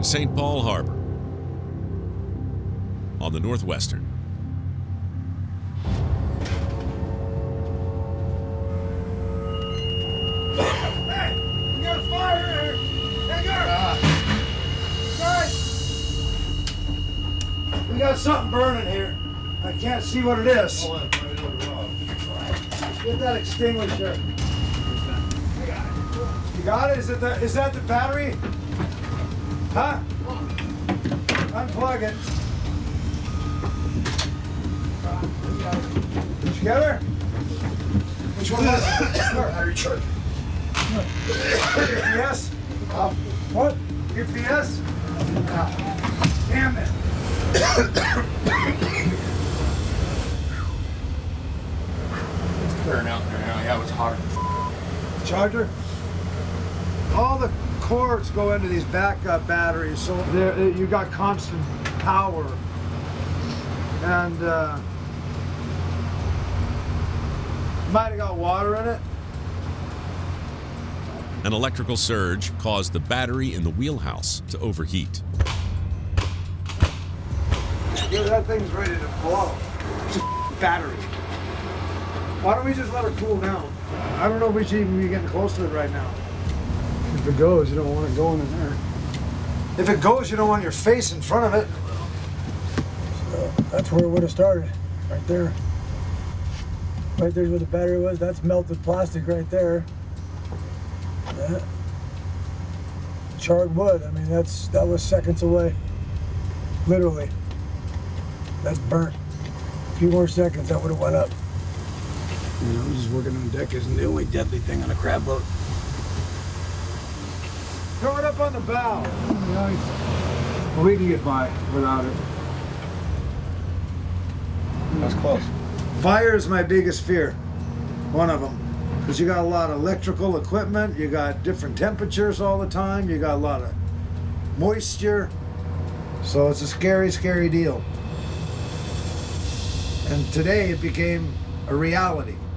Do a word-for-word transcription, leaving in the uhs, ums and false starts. in Saint Paul Harbor on the Northwestern. Something burning here. I can't see what it is. Get that extinguisher. You got it? Is it the, is that the battery? Huh? Unplug it. Together? Which one was it? Battery charger. U P S? Uh, what? U P S? Uh, damn it. It's clearing out there now. Yeah, it was hotter. Charger? All the cords go into these backup batteries, so you got constant power. And uh, might have got water in it. An electrical surge caused the battery in the wheelhouse to overheat. Dude, that thing's ready to blow. It's a battery. Why don't we just let it cool down? I don't know if we should even be getting close to it right now. If it goes, you don't want it going in there. If it goes, you don't want your face in front of it. So that's where it would have started, right there. Right there's where the battery was. That's melted plastic right there. Yeah. Charred wood. I mean, that's that was seconds away, literally. That's burnt. A few more seconds, that would have went up. You know, just working on deck isn't the only deadly thing on a crab boat. Throw it up on the bow. Nice. Well, we can get by without it. That's close. Fire is my biggest fear. One of them. Because you got a lot of electrical equipment, you got different temperatures all the time, you got a lot of moisture. So it's a scary, scary deal. And today it became a reality.